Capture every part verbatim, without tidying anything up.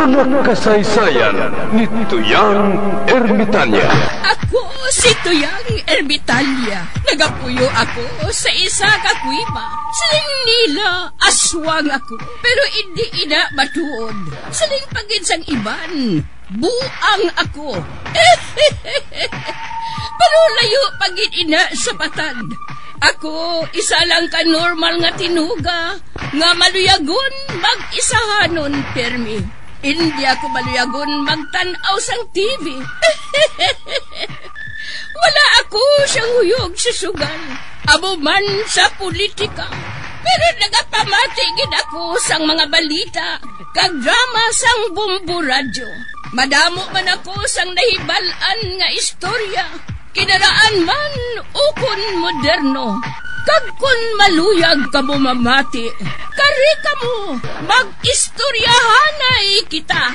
Mga kasaysayan ni Toyang Ermitanya. Ako si Toyang Ermitanya. Nagapuyo ako sa isa kakwima. Siling nila aswang ako, pero hindi ina matuod. Siling paginsang iban, buang ako. Pero layo pagin ina sa batad. Ako, isa lang ka normal nga tinuga, nga maluyagon mag-isahanon, permi. Hindi ako maluyagon magtanaw sang T V. Wala ako siyang huyog sa sugal, abo man sa politika. Pero nagapamatigin ako sang mga balita, kagdrama sang Bombo Radyo. Madamo man ako sang nahibalan nga istorya. Kinaraan man o kun moderno, kag kun maluyag ka mo mamati, kari ka mo, mag-istoryahanay kita.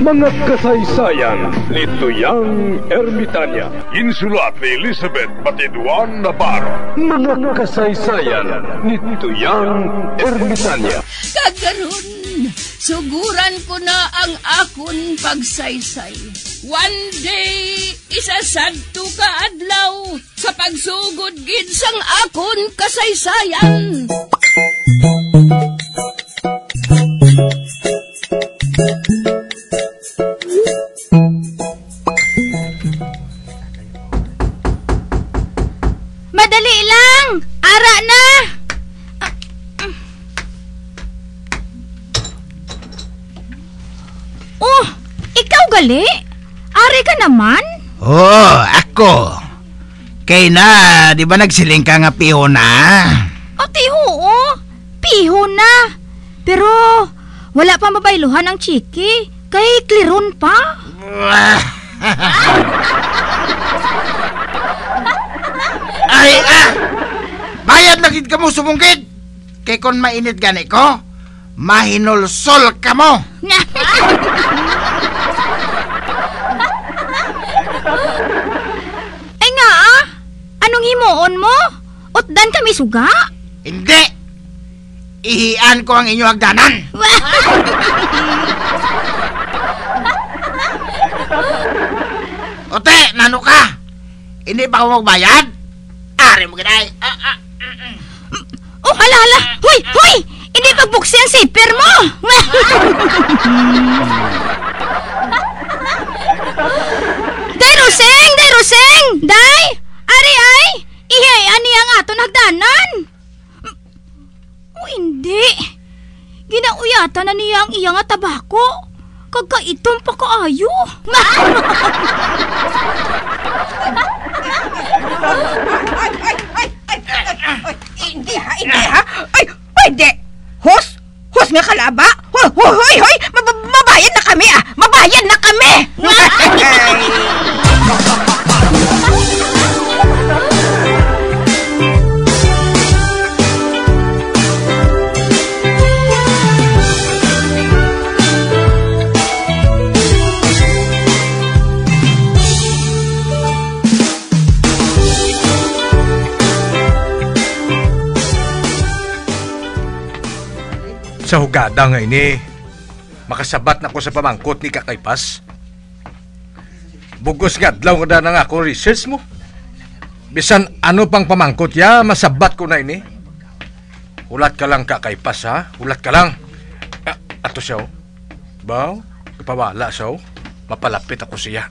Mga kasaysayan ni Toyang Ermitanya, insulat ni Elizabeth Batiduan Navarro. Mga kasaysayan ni Toyang Ermitanya. Kagaroon, suguran ko na ang akon pagsaysay. One day, isasadto ka adlaw sa pagsugod gid sang akon kasaysayan. Madali lang! Ara na! Ah. Oh! Ikaw gali? Ari ka naman? Oh, ako! Kay na, di ba nagsiling ka nga piho na? O, tiho, oh! Piho na! Pero, wala pa mabayluhan ang chiki. Kay kliron pa. Ay, ah! Bayad lagid ka mo, sumungkid! Kay kon mainit gani ko, mahinulsol ka mo! Ay nga ah! Anong himoon mo? Utdan kami suga? Hindi! Ihian ko ang inyo hagdanan! Ote, nano ka? Hindi pa ako magbayad? Ari mo ginay. Ah, ah, mm, mm. Oh, hala, hala. Hoy, hoy! Hindi pagbuksi ang siper mo! Day Roseng! Day Roseng! Day! Ari ay! Ihian niya ang ato nagdanan! Oh, hindi. Ginauyatan na niya ang iyang atabako. Kagkaitong pa kaayo. Hindi ha, hindi ha. Ay, hindi. Hos, hos nga kalaba. Hoy, hoy, hoy. Mabayan na kami ah. Mabayan na kami. Sa hugada nga ini, makasabat na ko sa pamangkot ni Kakaypas. Bugos nga adlaw nga na nga akong research mo. Bisan ano pang pamangkot ya, masabat ko na ini. Ulat ka lang Kakaypas ha, ulat ka lang. Ah, ato siya o. Baw, kapawala siya o. Mapalapit ako siya.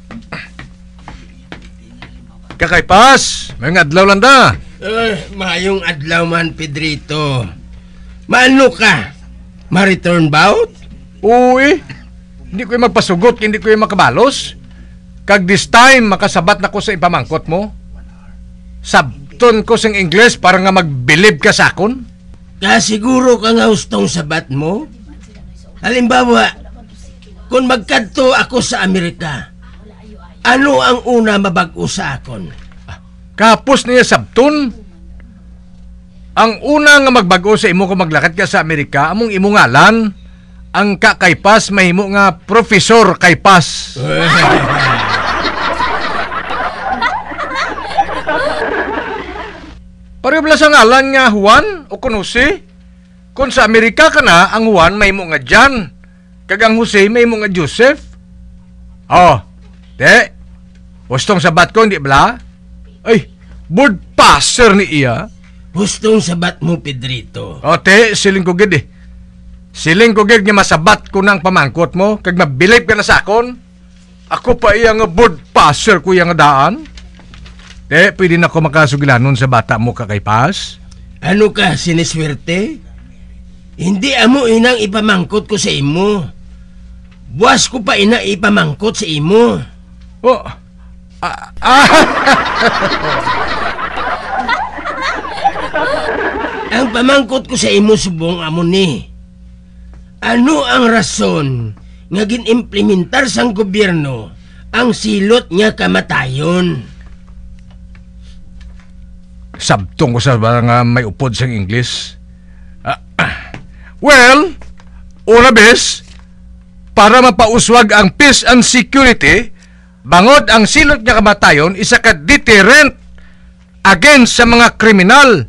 Kakaypas, may nga adlaw lang da. Uh, mayong adlaw man, Pedrito. Maano ka? Ma-return bout? Uy, hindi ko yung magpasugot, hindi ko yung makabalos. Kag this time, makasabat na ko sa ipamangkot mo. Sabton ko sa Ingles para nga mag-believe ka sa akon. Kasiguro ka nga hustong sabat mo? Halimbawa, kung magkadto ako sa Amerika, ano ang una mabag-o sa akon? Ah, kapos niya sabton? Ang una nga magbago sa imo kung maglakad ka sa Amerika, among imong ngalan, ang Kakaypas mahimo nga Professor Kaypas. Parehas sa ngalan nga Juan o Kunusi. Kung sa Amerika ka na, ang Juan mahimo nga John. kagang Jose may mo nga Joseph? Oh, te, wastong sabat ko, hindi bala? Ay, board passer ni iya. Wastong sabat mo, Pedrito. O, te, siling ko gid eh. Siling ko gid nga masabat ko ng pamangkot mo, kag mabilip ka na sakon. Ako pa iya nga board passer ko iya nga daan. Te, pwede na ko makasugilanon sa bata mo kakaypas. Ano ka, siniswerte? Hindi amo inang ipamangkot ko sa imo. Buwas ko pa ina ipamangkot sa imo. Oh. Ah. ah. Ang pamangkot ko sa imo subong amo ni. Ano ang rason nga ginimplementar sang gobyerno ang silot nga kamatayon? Sabtong ko sa nga may upod sang English. Ah, ah. Well, una bes para mapauswag ang peace and security, bangod ang silot nga kamatayon isa ka deterrent against sa mga kriminal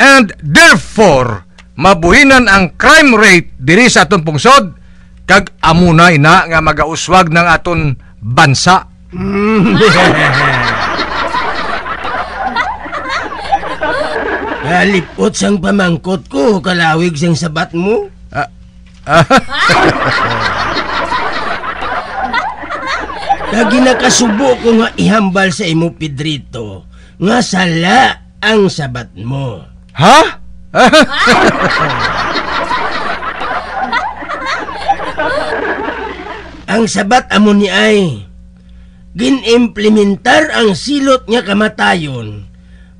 and therefore mabuhinan ang crime rate diri sa aton pungsod kag amunay na nga magauswag ng aton bansa. Halipot sang pamangkot ko kalawig sang sabat mo. Ah. Lagi nakasubo ko nga ihambal sa imo, Pedrito, nga sala ang sabat mo. Ha? Ang sabat amo ni ay ginimplementar ang silot nga kamatayon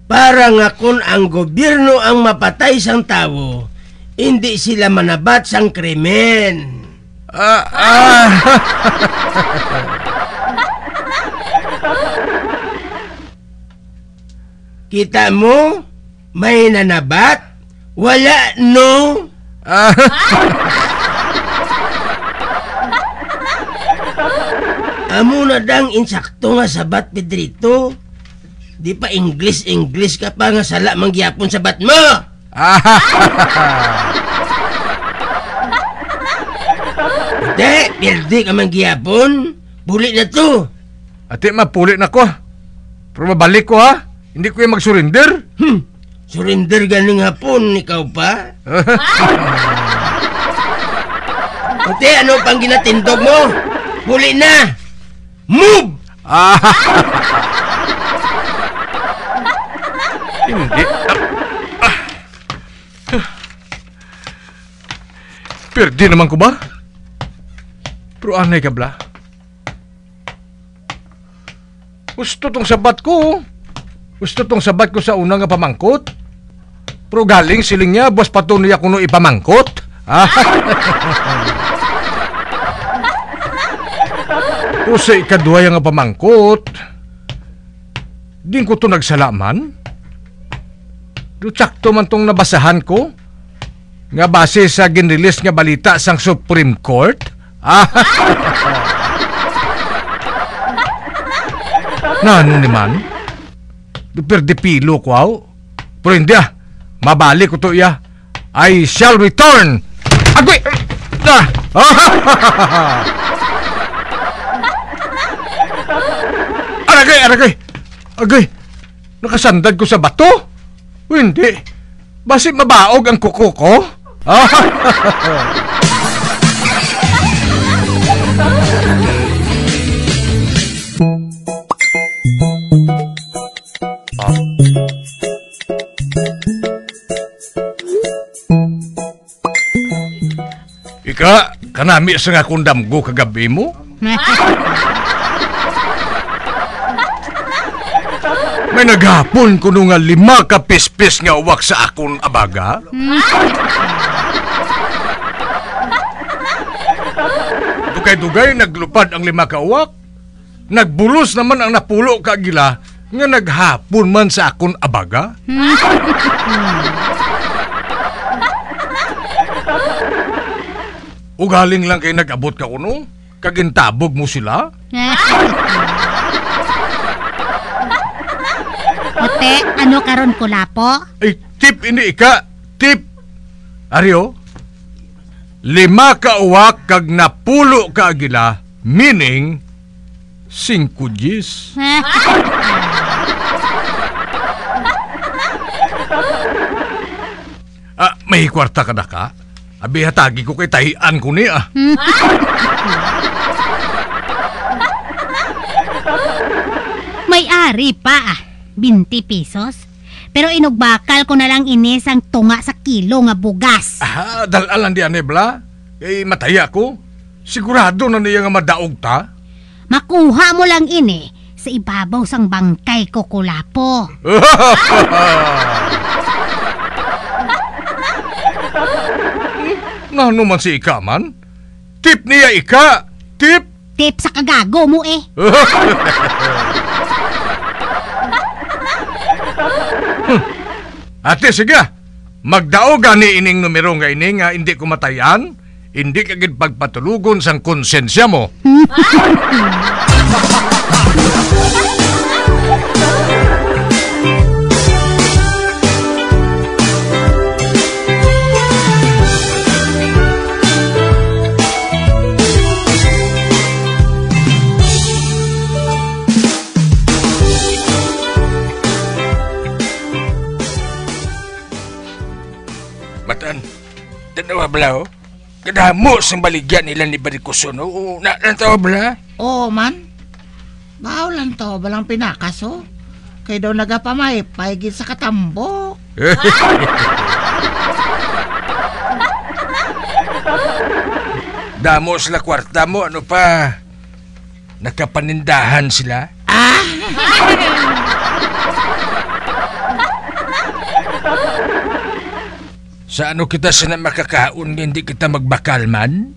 para nga kun ang gobyerno ang mapatay sang tawo, hindi sila manabat sang krimen. Ah, ah. Kita mo, may nanabat? Wala, no? Ah. Amo na dang insakto nga sabat, Pedrito. Di pa English-English ka pa nga sala manggiyapon sabat mo! Ate, pildi ka man giyapon. Pulit na to. Ate, mapulit na ko. Pero mabalik ko ha. Hindi ko yung mag-surrender. Hmm. Surrender galing hapon, ikaw pa. Ate, ano pang ginatindog mo? Pulit na. Move! Hindi. Perdi naman ko ba? Pero anay ka bla? Gusto tong sabat ko. Gusto tong sabat ko sa unang nga pamangkot. Pero galing siling niya, buwas patuloy ako nung ipamangkot. Ah. O sa ikaduhay nga pamangkot, din ko to nagsalaman. Lutsakto man tong nabasahan ko. Nga base sa ginrelease nga balita sang Supreme Court. Ah. Na ano naman? Diperdipilo ko aw. Pero hindi ah. Mabalik ko to iya. I shall return. Agoy! Ah. Aragay, aragay. Agay. Nakasandag ko sa bato? O hindi. Basit mabaog ang kuko ko? Ah! Ika, kanami sa nga kundam go kagabi mo? May naghapon ko nung nga lima kapispis nga uwak sa akong abaga. Dugay-dugay naglupad ang lima ka uwak. Nagbulos naman ang napulo ka gila nga naghapon man sa akong abaga. Ugaling lang kay nag-abot ka kuno, kagintabog mo sila. Ote, ano karon ko lapo? Ay, tip ini ika, tip. Aryo? lima ka uwak kag napulo ka agila, meaning singkudyis. Ah, may kwarta ka na ka? Abi hatagi ko kay tahian ko niya. May-ari pa ah, twenty pesos. Pero inugbakal ko na lang inis ang tunga sa kilo nga bugas. Ah, dalalan di anebla. Eh, mataya ko. Sigurado na niya nga madaog ta. Makuha mo lang ini sa ibabaw sang bangkay ko kulapo. Ano man si Ika man? Tip niya Ika! Tip! Tip sa kagago mo eh. Ate, sige, magdaoga ni ining numero nga ining nga hindi ko matayan, hindi kagid pagpatulugon sang konsensya mo. Tanawa bala o? Kadamo sa baligyan nila ni Barikuson o na lantawa bala? Oo man. Bao lantawa balang pinakas o. Kaya daw nagapamay, paigid sa katambok. Damo sila kwarta mo, ano pa? Nakapanindahan sila? Ah! Sa ano kita sana makakaon hindi kita magbakal man?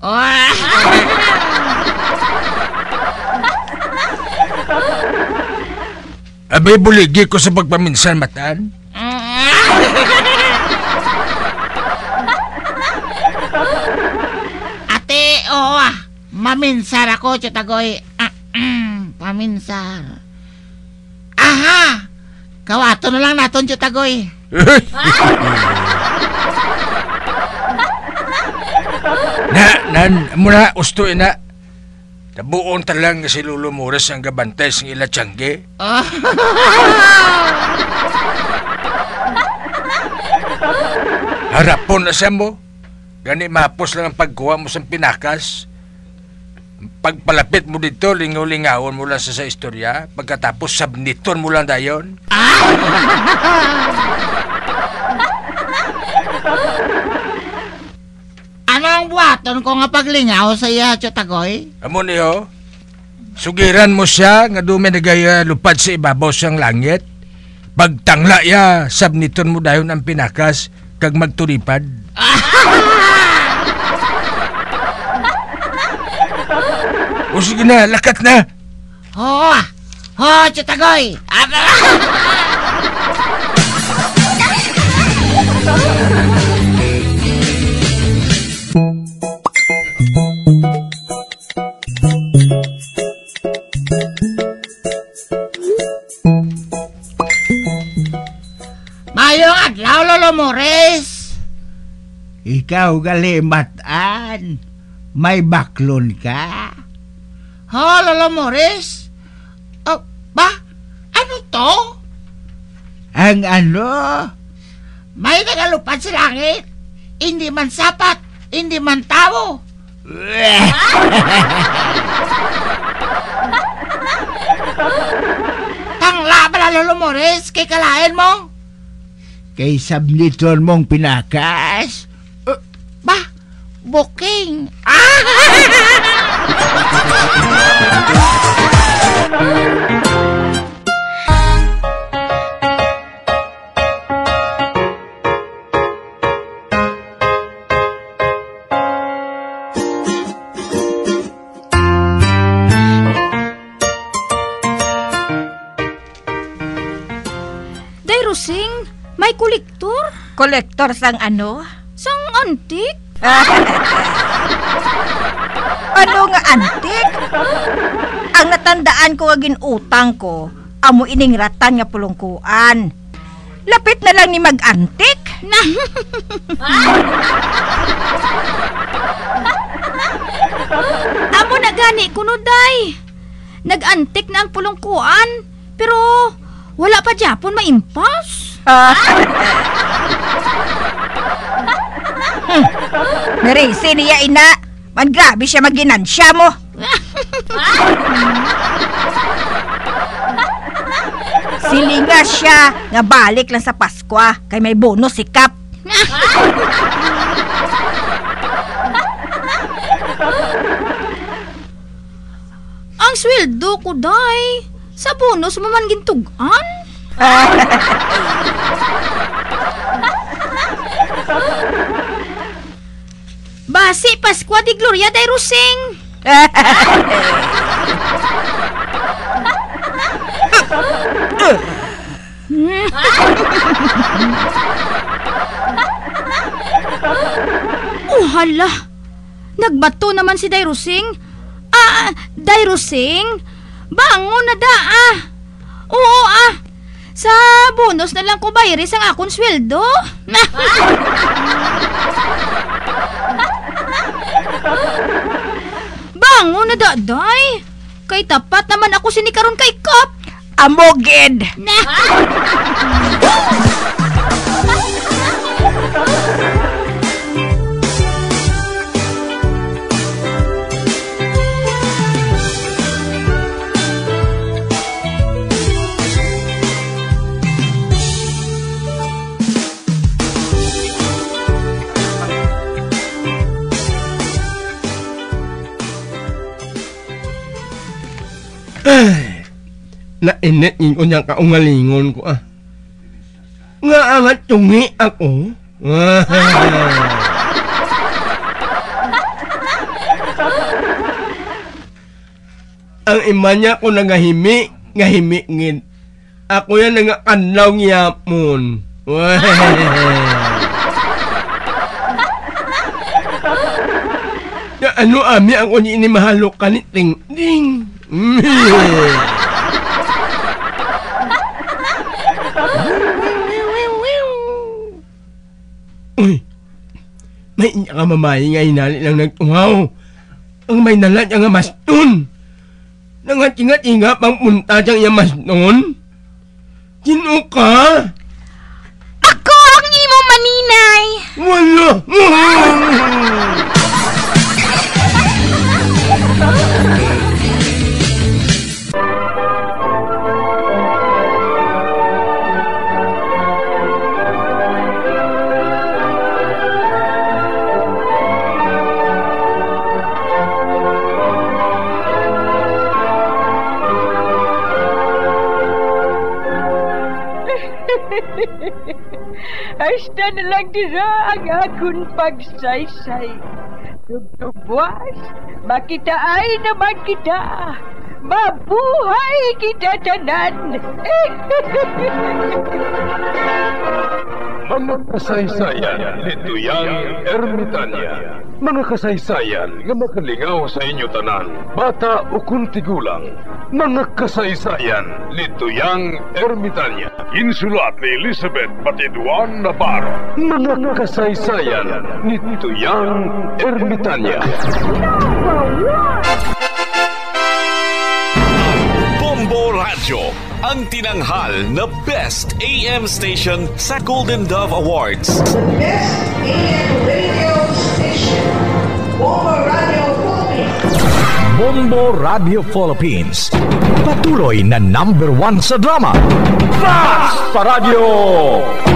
Abay buligi ko sa pagpaminsan matan. Ate, oo ah. Maminsar ako, Tiyo Tagoy. Ah, mm, paminsar. Aha! Kawato na lang naton, Tiyo Tagoy. Na, nan, muna, usto ina. Tabuon talang si Lolo Mores ang gabantes ng ila Tiangge. Oh. Harapon na siya mo. Gani mapos lang ang pagkuha mo sa pinakas. Pagpalapit mo dito, lingaw-lingawon mo lang sa, sa istorya. Pagkatapos, subniton mo lang dayon. Ang buhaton ko nga paglingaw sa iya, Tiyo Tagoy. Amo niyo, sugiran mo siya nga dumi nagaya lupad sa ibabaw siyang langit. Pagtangla ya, sabniton mo dayon ang pinakas kag magturipad. O sige na, lakat na. Oo, oo, Tiyo Tagoy. Mayong adlaw, Lolo Mores. Ikaw galimatan. May baklon ka? Ho, Lolo Mores? Oh, ba? Ano to? Ang ano? May nagalupad sa langit. Hindi man sapat. Hindi man tao. Tangla pala, Lolo Mores, kay kalain mo. Kay sabniton mong pinakas. Uh, bah, booking. Kolektor sang ano? Sang antik? Ano nga antik? Ang natandaan ko agin utang ko, amo ining ratan nga pulungkuan. Lapit na lang ni mag-antik. gani ko no, day. Nag-antik na ang pulungkuan, pero wala pa Japon maimpas. Ah. hmm. Narisi niya, ina. Man, grabe siya mag-ginansya mo. Silinga siya nga balik lang sa Pasko kay may bonus si Kap. Ang sweldo ko, day, sa bonus mo man gintugan. Basi Pasko di Gloria day Rusing. Oh, hala. Nagbato naman si Day Rusing. Ah, Day Rusing, bangon na da, ah. Oo, ah. Sa bonus na lang ko bayris ang akong sweldo. Bangon na da, Day. Kay tapat naman ako sinikaron kay Kap. Amogid! Nainit-ingon niya kaungalingon ko, ah. Nga angat tungi ako. Ang ima niya ko nagahimi, ngahimingin. Ako yan nangakanlaw niya mon. Ya, ano ami ako ni inimahalok ka ni Ting Ting. Uy, may inya ka mamay nga hinali lang nagtungaw. Ang may nalat nga mas nun. Nangat-ingat-ingat pang punta siyang iya mas nun. Sino ka? Ako ang imo maninay. Wala. Hasta na lang dira ang akong pagsaysay. Tugtubwas, makita ay naman kita. Mabuhay kita tanan. Mga kasaysayan ni Toyang Ermitanya. Mga kasaysayan nga makalingaw sa inyo tanan, bata o kuntigulang. Mga kasaysayan ni Toyang Ermitanya. Insulat ni Elizabeth Batiduan Navarro. Mga kasaysayan ni Toyang Ermitanya. Bombo Radyo, ang tinanghal na Best A M Station sa Golden Dove Awards. The Best A M Radio Station, Bombo Radio Philippines. Bombo Radio Philippines, patuloy na number one sa drama. Fast pa Radio!